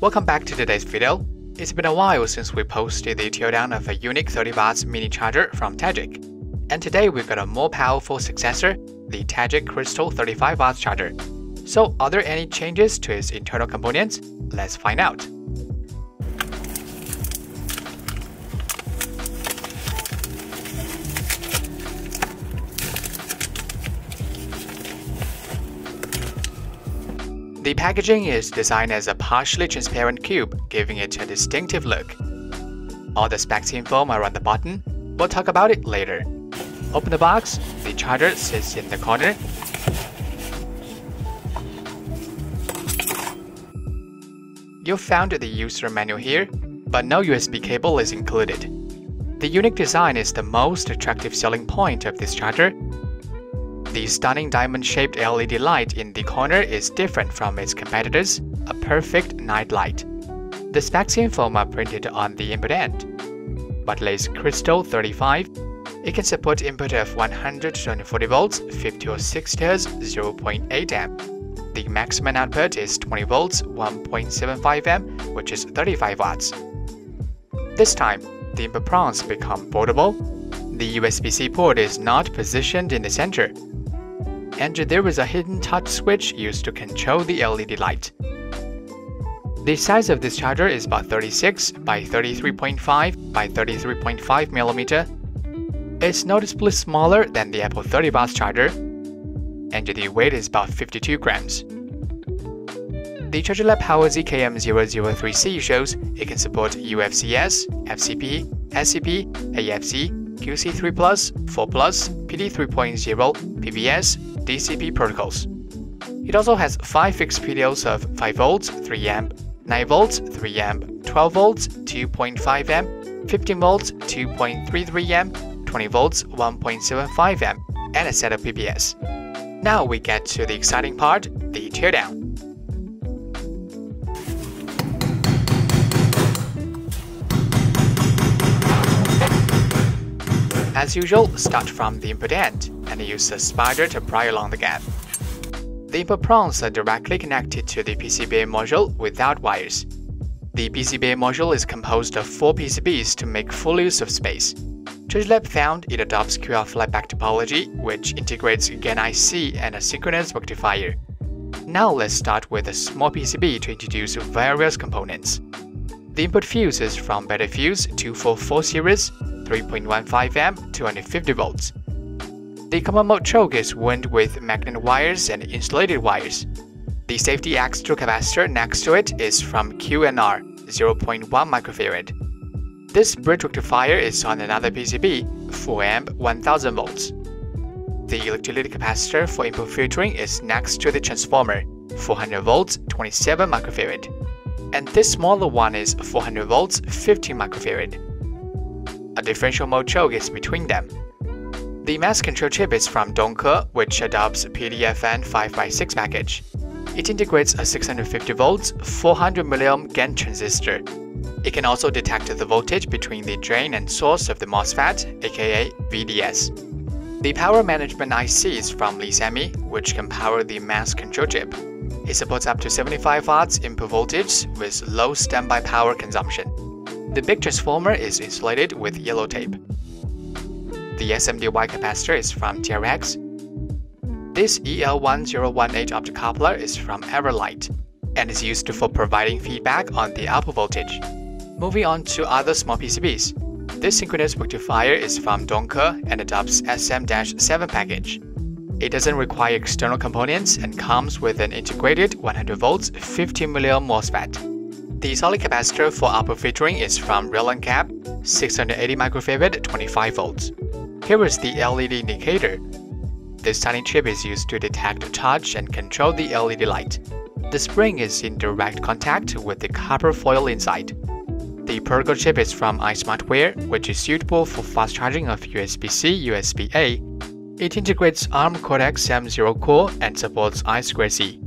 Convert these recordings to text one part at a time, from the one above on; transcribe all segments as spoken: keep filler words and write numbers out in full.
Welcome back to today's video. It's been a while since we posted the teardown of a unique thirty watts mini charger from TEGIC, and today we've got a more powerful successor, the TEGIC Crystal thirty-five watt charger. So are there any changes to its internal components? Let's find out. The packaging is designed as a partially transparent cube, giving it a distinctive look. All the specs info are on the button, we'll talk about it later. Open the box, the charger sits in the corner. You'll find the user manual here, but no U S B cable is included. The unique design is the most attractive selling point of this charger. The stunning diamond-shaped L E D light in the corner is different from its competitors, a perfect night light. The specs info are printed on the input end. But Lee's Crystal thirty-five, it can support input of one hundred twenty-four volts, fifty or sixty hertz, zero point eight amp. The maximum output is twenty volts, one point seven five amp, which is thirty-five watts. This time, the input prongs become portable. The U S B-C port is not positioned in the center, and there is a hidden touch switch used to control the L E D light. The size of this charger is about thirty-six by thirty-three point five by thirty-three point five millimeters. It's noticeably smaller than the Apple thirty watt charger, and the weight is about fifty-two grams. The ChargerLAB PowerZ K M zero zero three C shows it can support U F C S, F C P, S C P, A F C, Q C three plus, four plus, P D three point zero, P P S, D C P protocols. It also has five fixed P D Os of five volts, three amp, nine volts, three amp, twelve volts, two point five amp, fifteen volts, two point three three amp, twenty volts, one point seven five amp, and a set of P P S. Now we get to the exciting part, the teardown. As usual, start from the input end and use a spider to pry along the gap. The input prongs are directly connected to the P C B A module without wires. The P C B A module is composed of four P C Bs to make full use of space. ChargerLAB found it adopts Q R flatback topology, which integrates GaN I C and a synchronous rectifier. Now let's start with a small P C B to introduce various components. The input fuse is from BetaFuse two forty-four series, three point one five amp, two hundred fifty volts. The common mode choke is wound with magnet wires and insulated wires. The safety external capacitor next to it is from Q N R, zero point one microfarad. This bridge rectifier is on another P C B, four amp, one thousand volts. The electrolytic capacitor for input filtering is next to the transformer, four hundred volts, twenty-seven microfarad. And this smaller one is four hundred volts, fifteen microfarad. A differential mode choke is between them. The mass control chip is from Dongke, which adopts P D F N five by six package. It integrates a six hundred fifty volts, four hundred milliohm GaN transistor. It can also detect the voltage between the drain and source of the MOSFET, aka V D S. The power management I C is from Lii Semi, which can power the mass control chip. It supports up to seventy-five watts input voltage with low standby power consumption. The big transformer is insulated with yellow tape. The S M D Y capacitor is from T R X. This E L one zero one eight optocoupler is from Everlight and is used for providing feedback on the output voltage. Moving on to other small P C Bs, this synchronous rectifier is from Dongke and adopts S M seven package. It doesn't require external components and comes with an integrated one hundred volts, fifteen milliohm MOSFET. The solid capacitor for output filtering is from Reloncap, six hundred eighty microfarad, twenty-five volts. Here is the L E D indicator. This tiny chip is used to detect, touch, and control the L E D light. The spring is in direct contact with the copper foil inside. The protocol chip is from iSmartware, which is suitable for fast charging of U S B C, U S B A. It integrates ARM Cortex M zero core and supports I two C.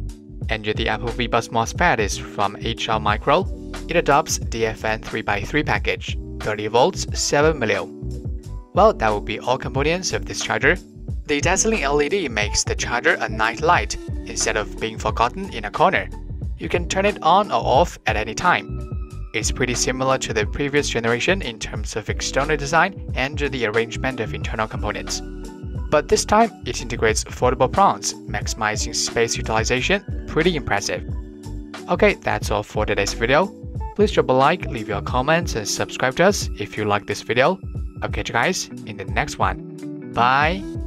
And the Apple V BUS MOSFET is from H R Micro. It adopts D F N three by three package, thirty volts, seven milliohm. Well, that will be all components of this charger. The dazzling L E D makes the charger a night light instead of being forgotten in a corner. you can turn it on or off at any time. It's pretty similar to the previous generation in terms of external design and the arrangement of internal components. But this time, it integrates foldable prongs, maximizing space utilization. Pretty impressive. Okay, that's all for today's video. Please drop a like, leave your comments, and subscribe to us if you like this video. I'll catch you guys in the next one. Bye!